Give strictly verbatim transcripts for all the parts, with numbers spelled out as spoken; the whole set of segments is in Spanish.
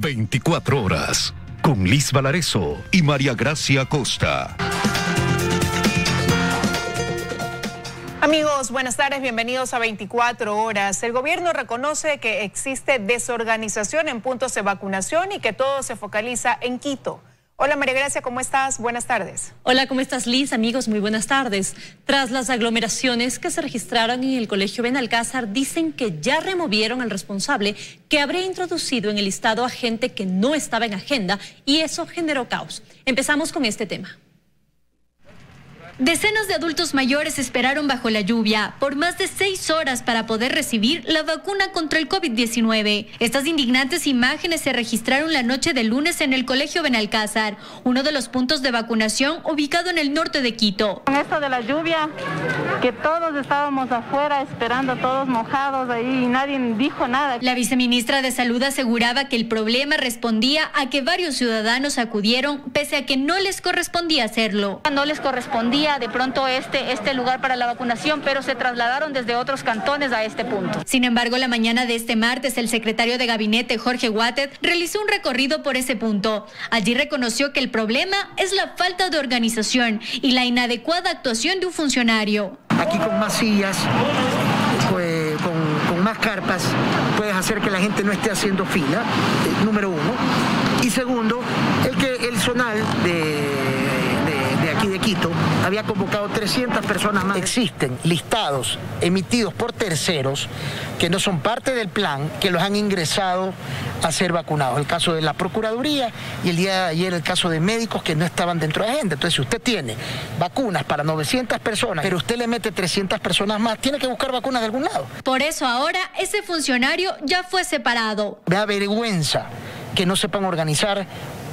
veinticuatro horas, con Liz Valarezo y María Gracia Costa. Amigos, buenas tardes, bienvenidos a veinticuatro horas. El gobierno reconoce que existe desorganización en puntos de vacunación y que todo se focaliza en Quito. Hola María Gracia, ¿cómo estás? Buenas tardes. Hola, ¿cómo estás Liz? Amigos, muy buenas tardes. Tras las aglomeraciones que se registraron en el Colegio Benalcázar, dicen que ya removieron al responsable que habría introducido en el listado a gente que no estaba en agenda y eso generó caos. Empezamos con este tema. Decenas de adultos mayores esperaron bajo la lluvia por más de seis horas para poder recibir la vacuna contra el COVID diecinueve. Estas indignantes imágenes se registraron la noche del lunes en el Colegio Benalcázar, uno de los puntos de vacunación ubicado en el norte de Quito. Con esto de la lluvia, que todos estábamos afuera esperando, todos mojados ahí y nadie dijo nada. La viceministra de Salud aseguraba que el problema respondía a que varios ciudadanos acudieron pese a que no les correspondía hacerlo. No les correspondía de pronto este, este lugar para la vacunación, pero se trasladaron desde otros cantones a este punto. Sin embargo, la mañana de este martes, el secretario de Gabinete, Jorge Wattet, realizó un recorrido por ese punto. Allí reconoció que el problema es la falta de organización y la inadecuada actuación de un funcionario. Aquí con más sillas, con, con más carpas, puedes hacer que la gente no esté haciendo fila, eh, número uno. Y segundo, el que el zonal de... aquí de Quito había convocado trescientas personas más. Existen listados emitidos por terceros que no son parte del plan, que los han ingresado a ser vacunados. El caso de la Procuraduría y el día de ayer el caso de médicos que no estaban dentro de la agenda. Entonces, si usted tiene vacunas para novecientas personas, pero usted le mete trescientas personas más, tiene que buscar vacunas de algún lado. Por eso ahora ese funcionario ya fue separado. Me da vergüenza que no sepan organizar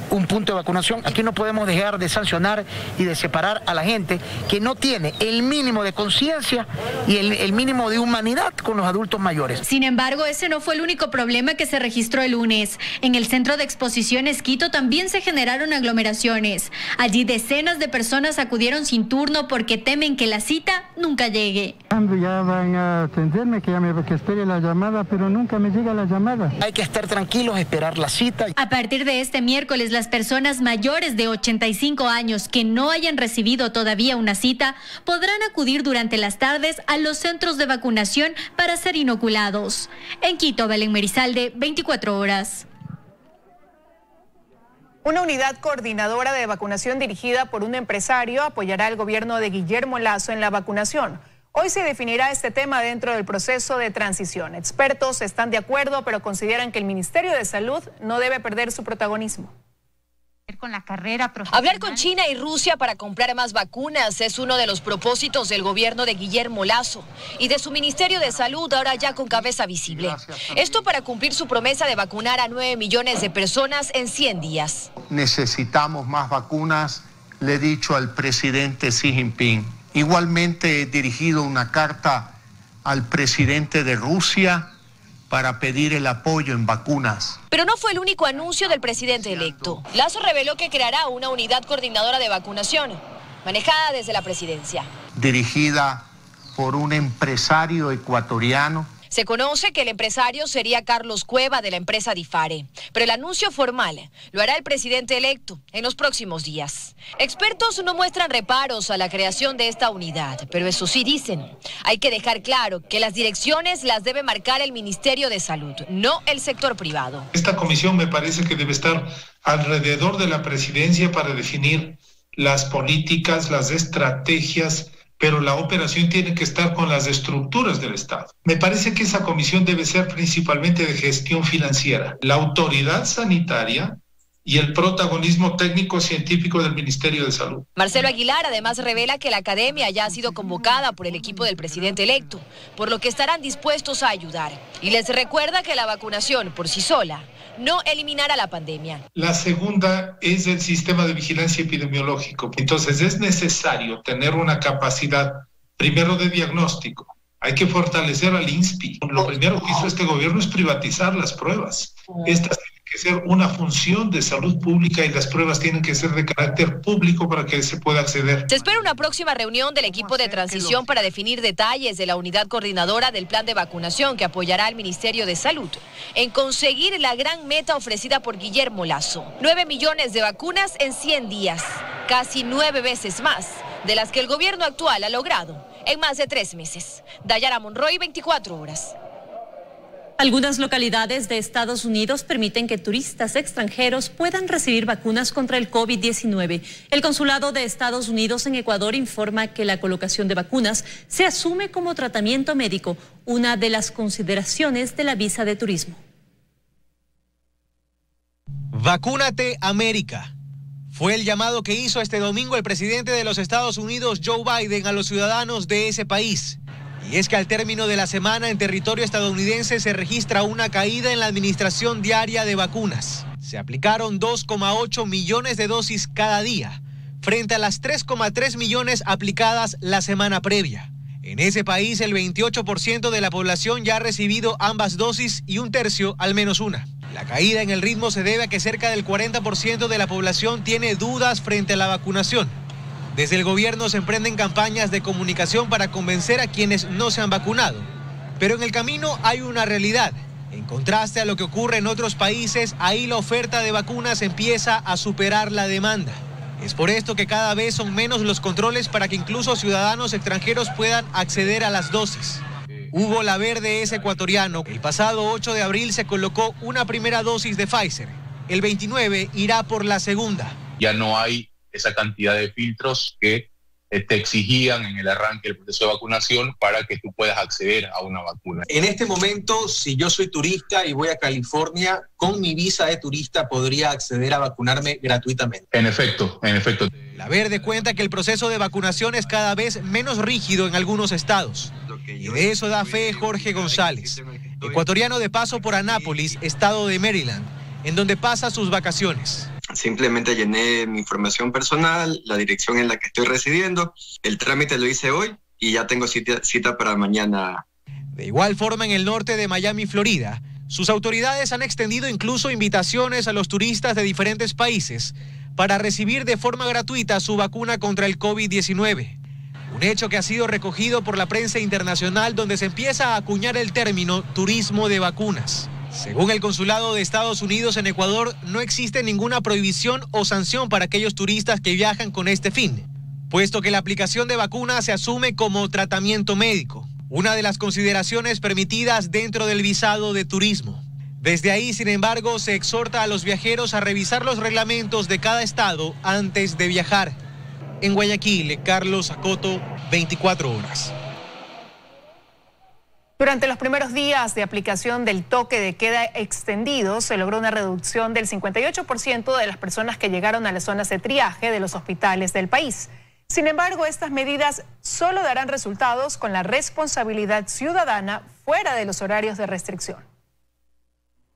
un punto de vacunación. Aquí no podemos dejar de sancionar y de separar a la gente que no tiene el mínimo de conciencia y el, el mínimo de humanidad con los adultos mayores. Sin embargo, ese no fue el único problema que se registró el lunes. En el Centro de Exposiciones Quito también se generaron aglomeraciones. Allí decenas de personas acudieron sin turno porque temen que la cita nunca llegue. Ya van a atenderme, que, ya me, que espere la llamada, pero nunca me llega la llamada. Hay que estar tranquilos, esperar la cita. A partir de este miércoles, las personas mayores de ochenta y cinco años que no hayan recibido todavía una cita podrán acudir durante las tardes a los centros de vacunación para ser inoculados. En Quito, Belén Merizalde, veinticuatro horas. Una unidad coordinadora de vacunación dirigida por un empresario apoyará al gobierno de Guillermo Lasso en la vacunación. Hoy se definirá este tema dentro del proceso de transición. Expertos están de acuerdo, pero consideran que el Ministerio de Salud no debe perder su protagonismo. Con la carrera Hablar con China y Rusia para comprar más vacunas es uno de los propósitos del gobierno de Guillermo Lasso y de su Ministerio de Salud, ahora ya con cabeza visible. Esto para cumplir su promesa de vacunar a nueve millones de personas en cien días. Necesitamos más vacunas, le he dicho al presidente Xi Jinping. Igualmente he dirigido una carta al presidente de Rusia para pedir el apoyo en vacunas. Pero no fue el único anuncio del presidente electo. Lasso reveló que creará una unidad coordinadora de vacunación, manejada desde la presidencia. Dirigida por un empresario ecuatoriano. Se conoce que el empresario sería Carlos Cueva de la empresa Difare, pero el anuncio formal lo hará el presidente electo en los próximos días. Expertos no muestran reparos a la creación de esta unidad, pero eso sí dicen, hay que dejar claro que las direcciones las debe marcar el Ministerio de Salud, no el sector privado. Esta comisión me parece que debe estar alrededor de la presidencia para definir las políticas, las estrategias, pero la operación tiene que estar con las estructuras del Estado. Me parece que esa comisión debe ser principalmente de gestión financiera. La autoridad sanitaria y el protagonismo técnico-científico del Ministerio de Salud. Marcelo Aguilar además revela que la academia ya ha sido convocada por el equipo del presidente electo, por lo que estarán dispuestos a ayudar. Y les recuerda que la vacunación por sí sola no eliminará la pandemia. La segunda es el sistema de vigilancia epidemiológico. Entonces es necesario tener una capacidad, primero de diagnóstico. Hay que fortalecer al I N S P I. Lo primero que hizo este gobierno es privatizar las pruebas. Estas que ser una función de salud pública y las pruebas tienen que ser de carácter público para que se pueda acceder. Se espera una próxima reunión del equipo de transición para definir detalles de la unidad coordinadora del plan de vacunación que apoyará al Ministerio de Salud en conseguir la gran meta ofrecida por Guillermo Lasso. nueve millones de vacunas en cien días, casi nueve veces más de las que el gobierno actual ha logrado en más de tres meses. Dayara Monroy, veinticuatro horas. Algunas localidades de Estados Unidos permiten que turistas extranjeros puedan recibir vacunas contra el COVID diecinueve. El Consulado de Estados Unidos en Ecuador informa que la colocación de vacunas se asume como tratamiento médico, una de las consideraciones de la visa de turismo. Vacúnate, América. Fue el llamado que hizo este domingo el presidente de los Estados Unidos, Joe Biden, a los ciudadanos de ese país. Y es que al término de la semana en territorio estadounidense se registra una caída en la administración diaria de vacunas. Se aplicaron dos coma ocho millones de dosis cada día, frente a las tres coma tres millones aplicadas la semana previa. En ese país el veintiocho por ciento de la población ya ha recibido ambas dosis y un tercio al menos una. La caída en el ritmo se debe a que cerca del cuarenta por ciento de la población tiene dudas frente a la vacunación. Desde el gobierno se emprenden campañas de comunicación para convencer a quienes no se han vacunado. Pero en el camino hay una realidad. En contraste a lo que ocurre en otros países, ahí la oferta de vacunas empieza a superar la demanda. Es por esto que cada vez son menos los controles para que incluso ciudadanos extranjeros puedan acceder a las dosis. Hugo Laverde es ecuatoriano. El pasado ocho de abril se colocó una primera dosis de Pfizer. El veintinueve irá por la segunda. Ya no hay esa cantidad de filtros que te exigían en el arranque del proceso de vacunación para que tú puedas acceder a una vacuna. En este momento, si yo soy turista y voy a California, con mi visa de turista podría acceder a vacunarme gratuitamente. En efecto, en efecto. Laverde cuenta que el proceso de vacunación es cada vez menos rígido en algunos estados. Y de eso da fe Jorge González, ecuatoriano de paso por Anápolis, estado de Maryland, en donde pasa sus vacaciones. Simplemente llené mi información personal, la dirección en la que estoy residiendo, el trámite lo hice hoy y ya tengo cita, cita para mañana. De igual forma, en el norte de Miami, Florida, sus autoridades han extendido incluso invitaciones a los turistas de diferentes países para recibir de forma gratuita su vacuna contra el COVID diecinueve. Un hecho que ha sido recogido por la prensa internacional, donde se empieza a acuñar el término turismo de vacunas. Según el Consulado de Estados Unidos en Ecuador, no existe ninguna prohibición o sanción para aquellos turistas que viajan con este fin, puesto que la aplicación de vacunas se asume como tratamiento médico, una de las consideraciones permitidas dentro del visado de turismo. Desde ahí, sin embargo, se exhorta a los viajeros a revisar los reglamentos de cada estado antes de viajar. En Guayaquil, Carlos Sacoto, veinticuatro horas. Durante los primeros días de aplicación del toque de queda extendido, se logró una reducción del cincuenta y ocho por ciento de las personas que llegaron a las zonas de triaje de los hospitales del país. Sin embargo, estas medidas solo darán resultados con la responsabilidad ciudadana fuera de los horarios de restricción.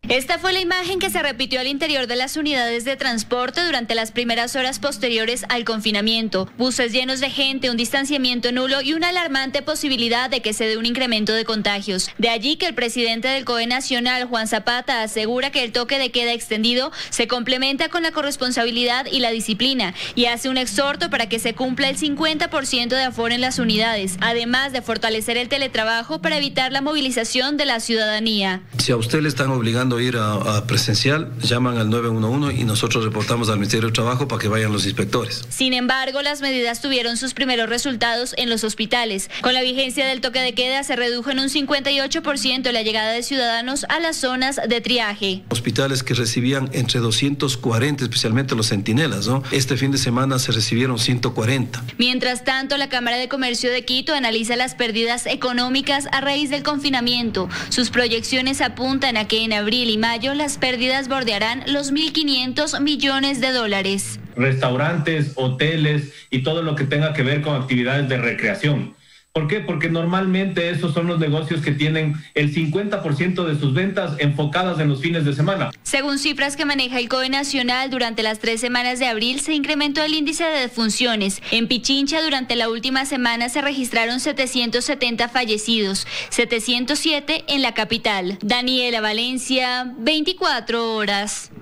Esta fue la imagen que se repitió al interior de las unidades de transporte durante las primeras horas posteriores al confinamiento. Buses llenos de gente, un distanciamiento nulo y una alarmante posibilidad de que se dé un incremento de contagios. De allí que el presidente del C O E Nacional, Juan Zapata, asegura que el toque de queda extendido se complementa con la corresponsabilidad y la disciplina, y hace un exhorto para que se cumpla el cincuenta por ciento de aforo en las unidades, además de fortalecer el teletrabajo para evitar la movilización de la ciudadanía. Si a usted le están obligando ir a, a presencial, llaman al nueve uno uno y nosotros reportamos al Ministerio de Trabajo para que vayan los inspectores. Sin embargo, las medidas tuvieron sus primeros resultados en los hospitales. Con la vigencia del toque de queda se redujo en un cincuenta y ocho por ciento la llegada de ciudadanos a las zonas de triaje. Hospitales que recibían entre doscientos cuarenta, especialmente los centinelas, ¿no? Este fin de semana se recibieron ciento cuarenta. Mientras tanto, la Cámara de Comercio de Quito analiza las pérdidas económicas a raíz del confinamiento. Sus proyecciones apuntan a que en abril y mayo las pérdidas bordearán los mil quinientos millones de dólares. Restaurantes, hoteles y todo lo que tenga que ver con actividades de recreación. ¿Por qué? Porque normalmente esos son los negocios que tienen el cincuenta por ciento de sus ventas enfocadas en los fines de semana. Según cifras que maneja el C O E Nacional, durante las tres semanas de abril se incrementó el índice de defunciones. En Pichincha, durante la última semana se registraron setecientos setenta fallecidos, setecientos siete en la capital. Daniela Valencia, veinticuatro horas.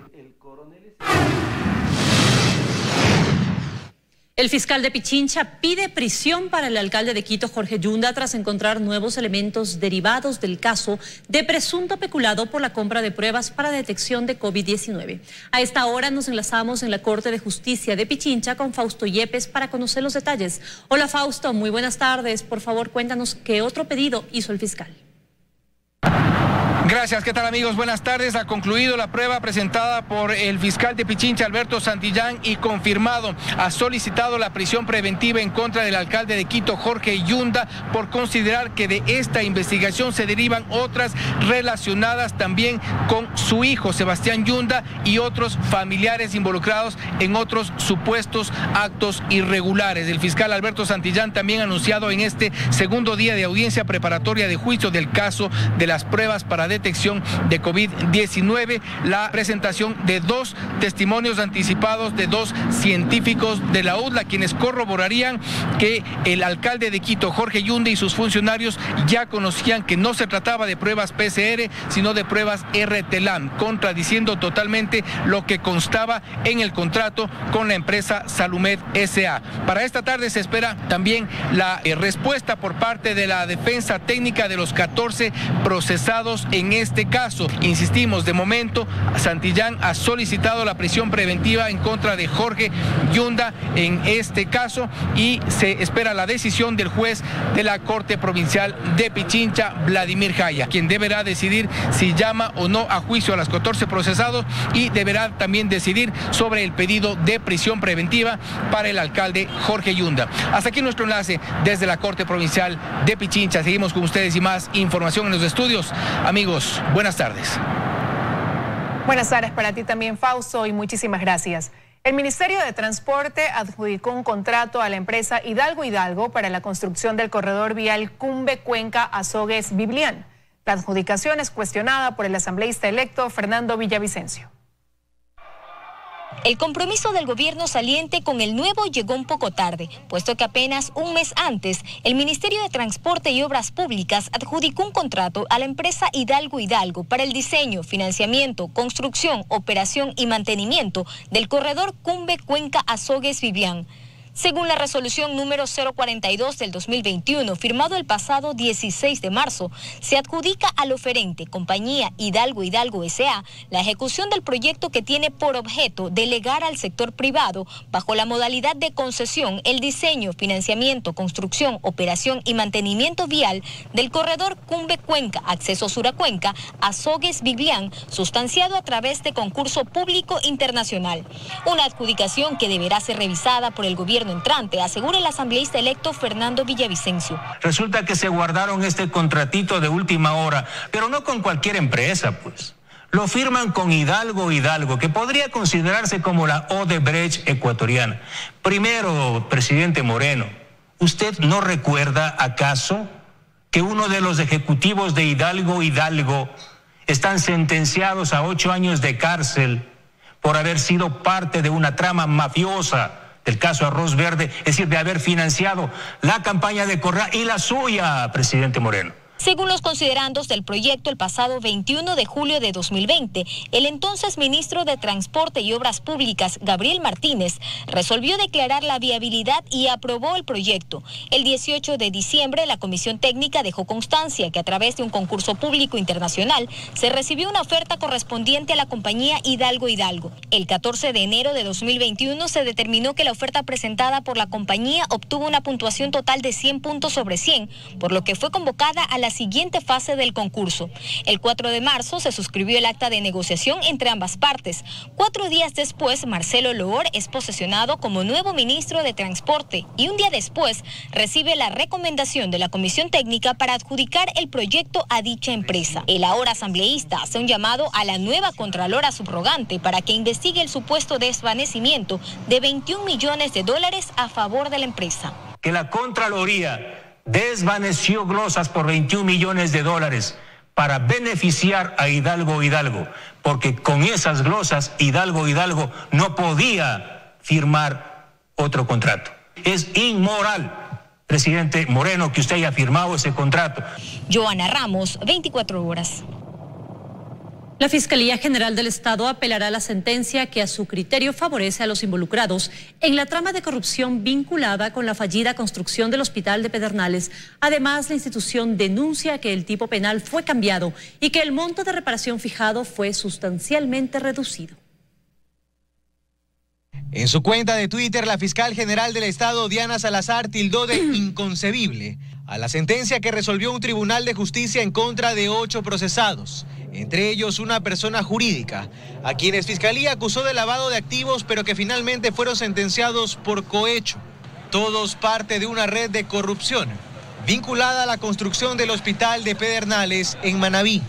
El fiscal de Pichincha pide prisión para el alcalde de Quito, Jorge Yunda, tras encontrar nuevos elementos derivados del caso de presunto peculado por la compra de pruebas para detección de COVID diecinueve. A esta hora nos enlazamos en la Corte de Justicia de Pichincha con Fausto Yepes para conocer los detalles. Hola Fausto, muy buenas tardes. Por favor, cuéntanos qué otro pedido hizo el fiscal. Gracias, ¿qué tal amigos? Buenas tardes. Ha concluido la prueba presentada por el fiscal de Pichincha, Alberto Santillán, y confirmado, ha solicitado la prisión preventiva en contra del alcalde de Quito, Jorge Yunda, por considerar que de esta investigación se derivan otras relacionadas también con su hijo, Sebastián Yunda, y otros familiares involucrados en otros supuestos actos irregulares. El fiscal Alberto Santillán también ha anunciado en este segundo día de audiencia preparatoria de juicio del caso de las pruebas para detectar detección de COVID diecinueve, la presentación de dos testimonios anticipados de dos científicos de la U D L A, quienes corroborarían que el alcalde de Quito, Jorge Yunda, y sus funcionarios ya conocían que no se trataba de pruebas P C R, sino de pruebas R T LAM, contradiciendo totalmente lo que constaba en el contrato con la empresa Salumed S A Para esta tarde se espera también la eh, respuesta por parte de la defensa técnica de los catorce procesados en En este caso. Insistimos, de momento Santillán ha solicitado la prisión preventiva en contra de Jorge Yunda en este caso y se espera la decisión del juez de la Corte Provincial de Pichincha, Vladimir Jaya, quien deberá decidir si llama o no a juicio a las catorce procesados y deberá también decidir sobre el pedido de prisión preventiva para el alcalde Jorge Yunda. Hasta aquí nuestro enlace desde la Corte Provincial de Pichincha. Seguimos con ustedes y más información en los estudios. Amigos, buenas tardes. Buenas tardes para ti también, Fausto, y muchísimas gracias. El Ministerio de Transporte adjudicó un contrato a la empresa Hidalgo Hidalgo para la construcción del corredor vial Cumbe-Cuenca-Azogues-Biblián. La adjudicación es cuestionada por el asambleísta electo Fernando Villavicencio. El compromiso del gobierno saliente con el nuevo llegó un poco tarde, puesto que apenas un mes antes, el Ministerio de Transporte y Obras Públicas adjudicó un contrato a la empresa Hidalgo Hidalgo para el diseño, financiamiento, construcción, operación y mantenimiento del corredor Cumbe-Cuenca-Azogues-Biblián. Según la resolución número cero cuarenta y dos del dos mil veintiuno, firmado el pasado dieciséis de marzo, se adjudica al oferente, compañía Hidalgo Hidalgo S A, la ejecución del proyecto que tiene por objeto delegar al sector privado, bajo la modalidad de concesión, el diseño, financiamiento, construcción, operación y mantenimiento vial del corredor Cumbe-Cuenca, acceso sur a Cuenca, Azogues-Biblián, sustanciado a través de concurso público internacional. Una adjudicación que deberá ser revisada por el gobierno entrante, asegura el asambleísta electo Fernando Villavicencio. Resulta que se guardaron este contratito de última hora, pero no con cualquier empresa, pues. Lo firman con Hidalgo Hidalgo, que podría considerarse como la Odebrecht ecuatoriana. Primero, presidente Moreno, ¿usted no recuerda acaso que uno de los ejecutivos de Hidalgo Hidalgo están sentenciados a ocho años de cárcel por haber sido parte de una trama mafiosa? El caso Arroz Verde, es decir, de haber financiado la campaña de Correa y la suya, presidente Moreno. Según los considerandos del proyecto, el pasado veintiuno de julio de dos mil veinte, el entonces ministro de Transporte y Obras Públicas, Gabriel Martínez, resolvió declarar la viabilidad y aprobó el proyecto. El dieciocho de diciembre, la Comisión Técnica dejó constancia que a través de un concurso público internacional se recibió una oferta correspondiente a la compañía Hidalgo Hidalgo. El catorce de enero de dos mil veintiuno se determinó que la oferta presentada por la compañía obtuvo una puntuación total de cien puntos sobre cien, por lo que fue convocada a la siguiente fase del concurso. El cuatro de marzo se suscribió el acta de negociación entre ambas partes. Cuatro días después, Marcelo Loor es posesionado como nuevo ministro de Transporte y un día después recibe la recomendación de la Comisión Técnica para adjudicar el proyecto a dicha empresa. El ahora asambleísta hace un llamado a la nueva Contralora subrogante para que investigue el supuesto desvanecimiento de veintiún millones de dólares a favor de la empresa. Que la Contraloría desvaneció glosas por veintiún millones de dólares para beneficiar a Hidalgo Hidalgo, porque con esas glosas Hidalgo Hidalgo no podía firmar otro contrato. Es inmoral, presidente Moreno, que usted haya firmado ese contrato. Joana Ramos, veinticuatro horas. La Fiscalía General del Estado apelará a la sentencia que a su criterio favorece a los involucrados en la trama de corrupción vinculada con la fallida construcción del Hospital de Pedernales. Además, la institución denuncia que el tipo penal fue cambiado y que el monto de reparación fijado fue sustancialmente reducido. En su cuenta de Twitter, la fiscal general del Estado, Diana Salazar, tildó de inconcebible a la sentencia que resolvió un tribunal de justicia en contra de ocho procesados, entre ellos una persona jurídica, a quienes Fiscalía acusó de lavado de activos, pero que finalmente fueron sentenciados por cohecho, todos parte de una red de corrupción vinculada a la construcción del Hospital de Pedernales en Manabí.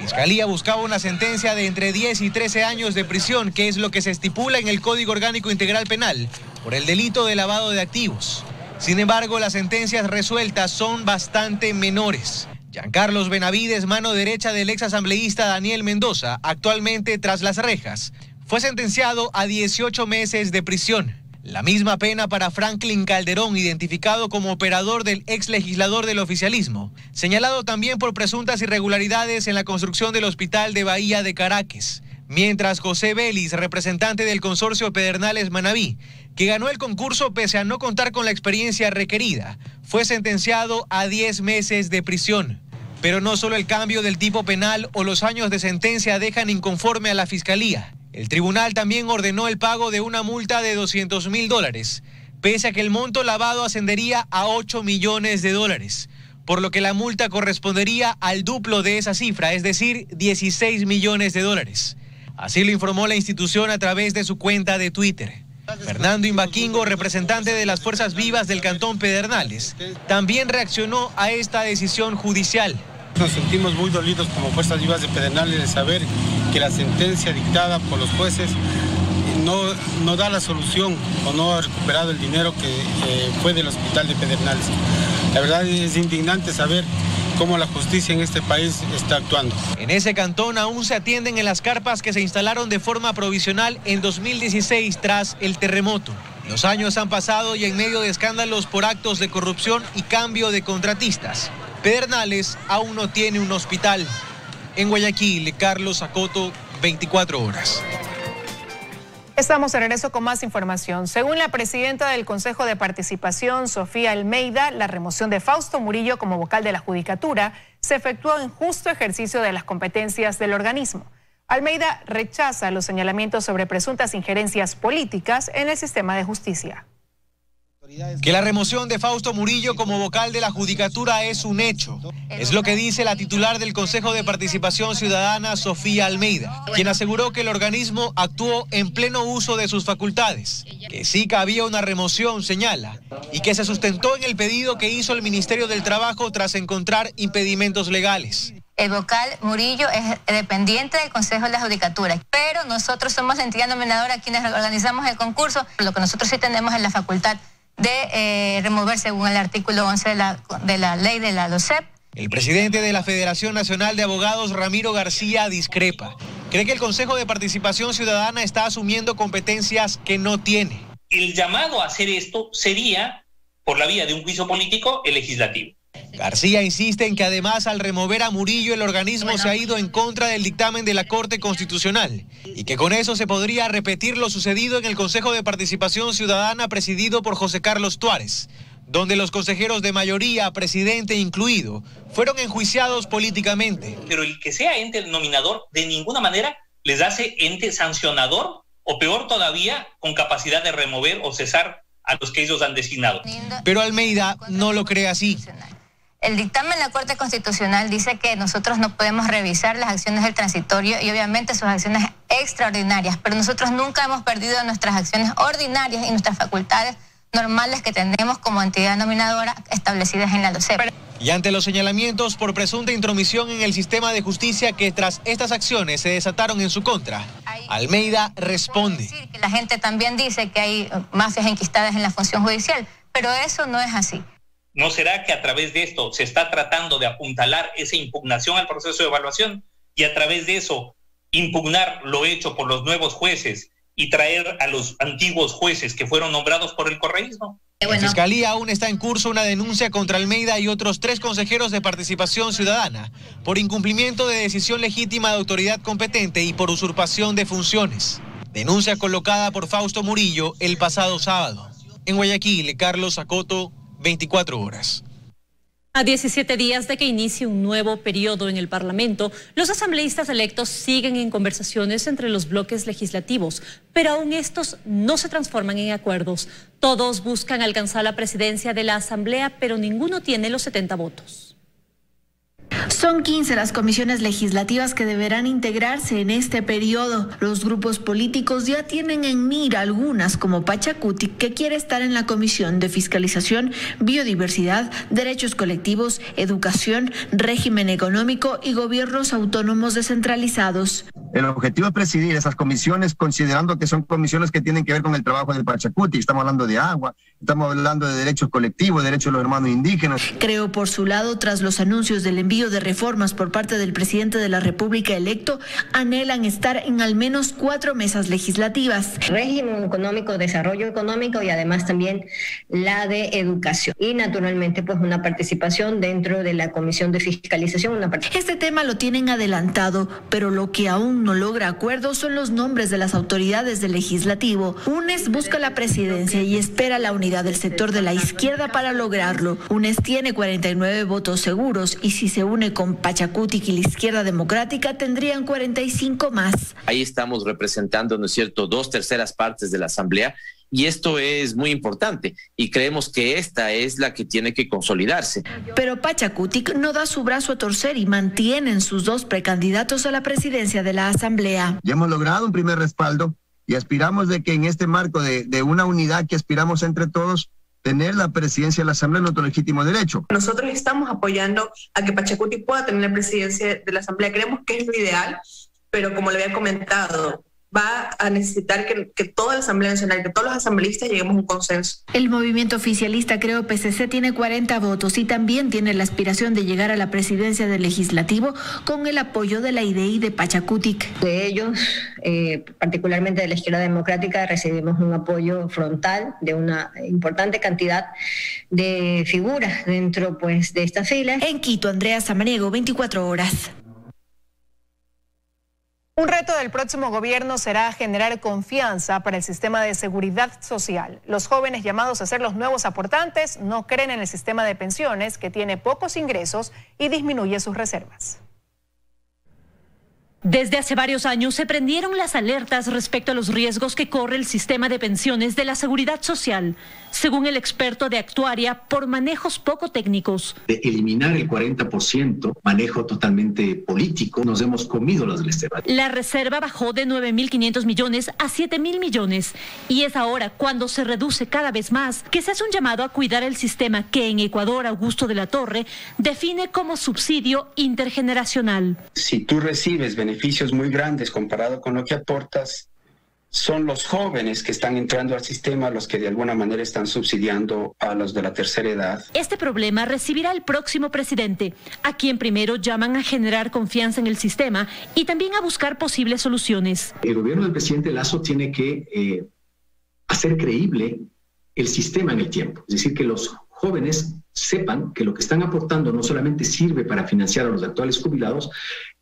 Fiscalía buscaba una sentencia de entre diez y trece años de prisión, que es lo que se estipula en el Código Orgánico Integral Penal, por el delito de lavado de activos. Sin embargo, las sentencias resueltas son bastante menores. Giancarlos Benavides, mano derecha del exasambleísta Daniel Mendoza, actualmente tras las rejas, fue sentenciado a dieciocho meses de prisión. La misma pena para Franklin Calderón, identificado como operador del exlegislador del oficialismo, señalado también por presuntas irregularidades en la construcción del Hospital de Bahía de Caracas. Mientras José Vélez, representante del consorcio Pedernales Manabí, que ganó el concurso pese a no contar con la experiencia requerida, fue sentenciado a diez meses de prisión. Pero no solo el cambio del tipo penal o los años de sentencia dejan inconforme a la Fiscalía. El tribunal también ordenó el pago de una multa de doscientos mil dólares, pese a que el monto lavado ascendería a ocho millones de dólares, por lo que la multa correspondería al duplo de esa cifra, es decir, dieciséis millones de dólares. Así lo informó la institución a través de su cuenta de Twitter. Fernando Imbaquingo, representante de las Fuerzas Vivas del Cantón Pedernales, también reaccionó a esta decisión judicial. Nos sentimos muy dolidos como Fuerzas Vivas de Pedernales de saber que la sentencia dictada por los jueces no, no da la solución o no ha recuperado el dinero que eh, fue del Hospital de Pedernales. La verdad es indignante saber cómo la justicia en este país está actuando. En ese cantón aún se atienden en las carpas que se instalaron de forma provisional en dos mil dieciséis tras el terremoto. Los años han pasado y en medio de escándalos por actos de corrupción y cambio de contratistas, Pedernales aún no tiene un hospital. En Guayaquil, Carlos Sacoto, veinticuatro horas. Estamos de regreso con más información. Según la presidenta del Consejo de Participación, Sofía Almeida, la remoción de Fausto Murillo como vocal de la Judicatura se efectuó en justo ejercicio de las competencias del organismo. Almeida rechaza los señalamientos sobre presuntas injerencias políticas en el sistema de justicia. Que la remoción de Fausto Murillo como vocal de la Judicatura es un hecho, es lo que dice la titular del Consejo de Participación Ciudadana, Sofía Almeida, quien aseguró que el organismo actuó en pleno uso de sus facultades, que sí cabía una remoción, señala, y que se sustentó en el pedido que hizo el Ministerio del Trabajo tras encontrar impedimentos legales. El vocal Murillo es dependiente del Consejo de la Judicatura, pero nosotros somos la entidad nominadora quienes organizamos el concurso. Lo que nosotros sí tenemos es la facultad de eh, remover según el artículo once de la, de la ley de la LOSEP. El presidente de la Federación Nacional de Abogados, Ramiro García, discrepa. Cree que el Consejo de Participación Ciudadana está asumiendo competencias que no tiene. El llamado a hacer esto sería, por la vía de un juicio político, el legislativo. García insiste en que además al remover a Murillo el organismo bueno. se ha ido en contra del dictamen de la Corte Constitucional y que con eso se podría repetir lo sucedido en el Consejo de Participación Ciudadana presidido por José Carlos Tuárez, donde los consejeros de mayoría, presidente incluido, fueron enjuiciados políticamente. Pero el que sea ente nominador de ninguna manera les hace ente sancionador o peor todavía con capacidad de remover o cesar a los que ellos han designado. Pero Almeida no lo cree así. El dictamen de la Corte Constitucional dice que nosotros no podemos revisar las acciones del transitorio y obviamente sus acciones extraordinarias, pero nosotros nunca hemos perdido nuestras acciones ordinarias y nuestras facultades normales que tenemos como entidad nominadora establecidas en la LOSEP. Y ante los señalamientos por presunta intromisión en el sistema de justicia que tras estas acciones se desataron en su contra, Almeida responde. Decir que la gente también dice que hay mafias enquistadas en la función judicial, pero eso no es así. ¿No será que a través de esto se está tratando de apuntalar esa impugnación al proceso de evaluación y a través de eso impugnar lo hecho por los nuevos jueces y traer a los antiguos jueces que fueron nombrados por el correísmo? Bueno. En Fiscalía aún está en curso una denuncia contra Almeida y otros tres consejeros de Participación Ciudadana por incumplimiento de decisión legítima de autoridad competente y por usurpación de funciones. Denuncia colocada por Fausto Murillo el pasado sábado. En Guayaquil, Carlos Sacoto, veinticuatro horas. A diecisiete días de que inicie un nuevo periodo en el Parlamento, los asambleístas electos siguen en conversaciones entre los bloques legislativos, pero aún estos no se transforman en acuerdos. Todos buscan alcanzar la presidencia de la Asamblea, pero ninguno tiene los setenta votos. Son quince las comisiones legislativas que deberán integrarse en este periodo. Los grupos políticos ya tienen en mira algunas, como Pachacuti, que quiere estar en la Comisión de Fiscalización, Biodiversidad, Derechos Colectivos, Educación, Régimen Económico y Gobiernos Autónomos Descentralizados. El objetivo es presidir esas comisiones, considerando que son comisiones que tienen que ver con el trabajo del Pachacuti. Estamos hablando de agua, estamos hablando de derechos colectivos, derechos de los hermanos indígenas. Creo, por su lado, tras los anuncios del envío de reformas por parte del presidente de la República electo, anhelan estar en al menos cuatro mesas legislativas: régimen económico, desarrollo económico y además también la de educación. Y naturalmente pues una participación dentro de la Comisión de Fiscalización. Una part- este tema lo tienen adelantado, pero lo que aún no logra acuerdo son los nombres de las autoridades del legislativo. UNES busca la presidencia y espera la unidad del sector de la izquierda para lograrlo. UNES tiene cuarenta y nueve votos seguros y si se une con Pachacuti y la Izquierda Democrática tendrían cuarenta y cinco más. Ahí estamos representando, ¿no es cierto?, dos terceras partes de la Asamblea, y esto es muy importante y creemos que esta es la que tiene que consolidarse. Pero Pachacuti no da su brazo a torcer y mantienen sus dos precandidatos a la presidencia de la Asamblea. Ya hemos logrado un primer respaldo y aspiramos de que en este marco de, de una unidad que aspiramos entre todos, tener la presidencia de la Asamblea es nuestro legítimo derecho. Nosotros estamos apoyando a que Pachacuti pueda tener la presidencia de la Asamblea. Creemos que es lo ideal, pero como le había comentado, va a necesitar que, que toda la Asamblea Nacional, que todos los asambleístas lleguemos a un consenso. El movimiento oficialista Creo P C C tiene cuarenta votos y también tiene la aspiración de llegar a la presidencia del Legislativo con el apoyo de la I D I de Pachacuti. De ellos, eh, particularmente de la Izquierda Democrática, recibimos un apoyo frontal de una importante cantidad de figuras dentro pues de esta fila. En Quito, Andrea Samaniego, veinticuatro horas. Un reto del próximo gobierno será generar confianza para el sistema de seguridad social. Los jóvenes llamados a ser los nuevos aportantes no creen en el sistema de pensiones, que tiene pocos ingresos y disminuye sus reservas. Desde hace varios años se prendieron las alertas respecto a los riesgos que corre el sistema de pensiones de la Seguridad Social, según el experto de actuaria, por manejos poco técnicos. De eliminar el cuarenta por ciento, manejo totalmente político, nos hemos comido las reservas. La reserva bajó de nueve mil quinientos millones a siete mil millones y es ahora, cuando se reduce cada vez más, que se hace un llamado a cuidar el sistema que en Ecuador Augusto de la Torre define como subsidio intergeneracional. Si tú recibes beneficios muy grandes comparado con lo que aportas, son los jóvenes que están entrando al sistema los que de alguna manera están subsidiando a los de la tercera edad. Este problema recibirá el próximo presidente, a quien primero llaman a generar confianza en el sistema y también a buscar posibles soluciones. El gobierno del presidente Lasso tiene que eh, hacer creíble el sistema en el tiempo, es decir, que los jóvenes sepan que lo que están aportando no solamente sirve para financiar a los actuales jubilados,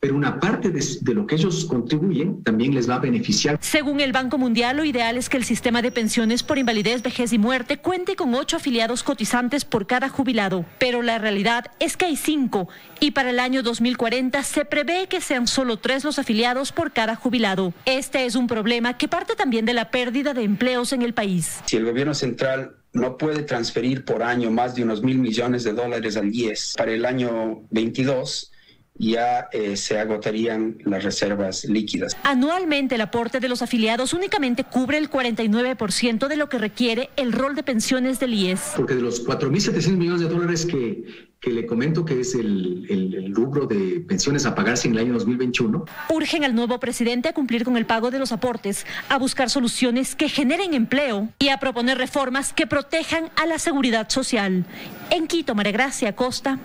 pero una parte de, de lo que ellos contribuyen también les va a beneficiar. Según el Banco Mundial, lo ideal es que el sistema de pensiones por invalidez, vejez y muerte cuente con ocho afiliados cotizantes por cada jubilado, pero la realidad es que hay cinco y para el año dos mil cuarenta se prevé que sean solo tres los afiliados por cada jubilado. Este es un problema que parte también de la pérdida de empleos en el país. Si el gobierno central no puede transferir por año más de unos mil millones de dólares al I E S para el año veintidós, ya eh, se agotarían las reservas líquidas. Anualmente el aporte de los afiliados únicamente cubre el cuarenta y nueve por ciento de lo que requiere el rol de pensiones del I E S. Porque de los cuatro mil setecientos millones de dólares que, que le comento que es el, el, el rubro de pensiones a pagarse en el año dos mil veintiuno. Urgen al nuevo presidente a cumplir con el pago de los aportes, a buscar soluciones que generen empleo y a proponer reformas que protejan a la seguridad social. En Quito, María Gracia Costa,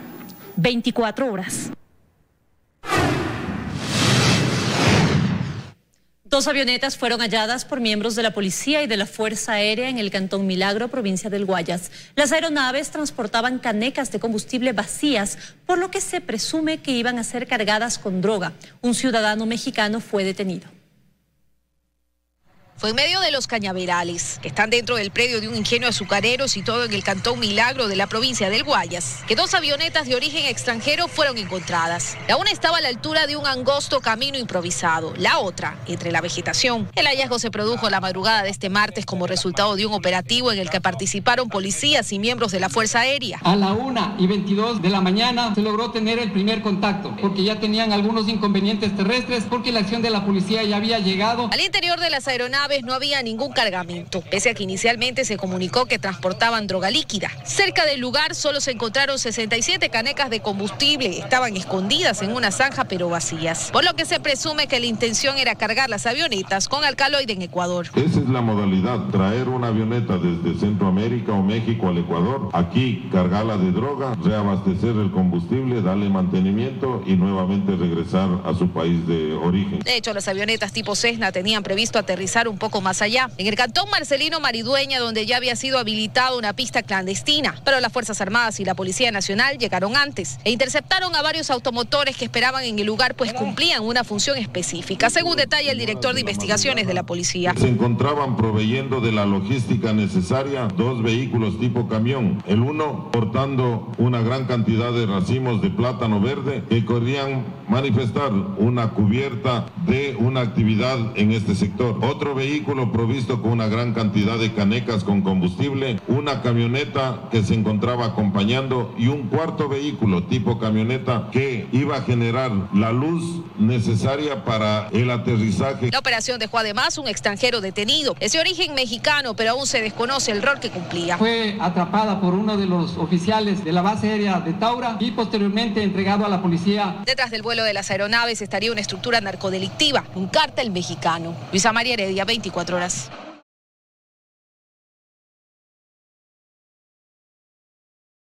veinticuatro horas. Dos avionetas fueron halladas por miembros de la policía y de la Fuerza Aérea en el Cantón Milagro, provincia del Guayas. Las aeronaves transportaban canecas de combustible vacías, por lo que se presume que iban a ser cargadas con droga. Un ciudadano mexicano fue detenido. Fue en medio de los cañaverales, que están dentro del predio de un ingenio azucarero situado en el Cantón Milagro de la provincia del Guayas, que dos avionetas de origen extranjero fueron encontradas. La una estaba a la altura de un angosto camino improvisado, la otra entre la vegetación. El hallazgo se produjo la madrugada de este martes como resultado de un operativo en el que participaron policías y miembros de la Fuerza Aérea. A la una y veintidós de la mañana se logró tener el primer contacto, porque ya tenían algunos inconvenientes terrestres, porque la acción de la policía ya había llegado. Al interior de las aeronaves no había ningún cargamento, pese a que inicialmente se comunicó que transportaban droga líquida. Cerca del lugar solo se encontraron sesenta y siete canecas de combustible, estaban escondidas en una zanja pero vacías, por lo que se presume que la intención era cargar las avionetas con alcaloide en Ecuador. Esa es la modalidad, traer una avioneta desde Centroamérica o México al Ecuador, aquí cargarla de droga, reabastecer el combustible, darle mantenimiento y nuevamente regresar a su país de origen. De hecho, las avionetas tipo Cessna tenían previsto aterrizar un poco más allá, en el cantón Marcelino Maridueña, donde ya había sido habilitada una pista clandestina, pero las Fuerzas Armadas y la Policía Nacional llegaron antes e interceptaron a varios automotores que esperaban en el lugar, pues cumplían una función específica, según detalla el director de investigaciones de la policía. Se encontraban proveyendo de la logística necesaria dos vehículos tipo camión, el uno portando una gran cantidad de racimos de plátano verde que corrían manifestar una cubierta de una actividad en este sector, otro vehículo provisto con una gran cantidad de canecas con combustible, una camioneta que se encontraba acompañando y un cuarto vehículo tipo camioneta que iba a generar la luz necesaria para el aterrizaje. La operación dejó además un extranjero detenido, es de origen mexicano, pero aún se desconoce el rol que cumplía. Fue atrapada por uno de los oficiales de la base aérea de Taura y posteriormente entregado a la policía. Detrás del vuelo de las aeronaves estaría una estructura narcodelictiva, un cártel mexicano. Luisa María Heredia, veinticuatro horas.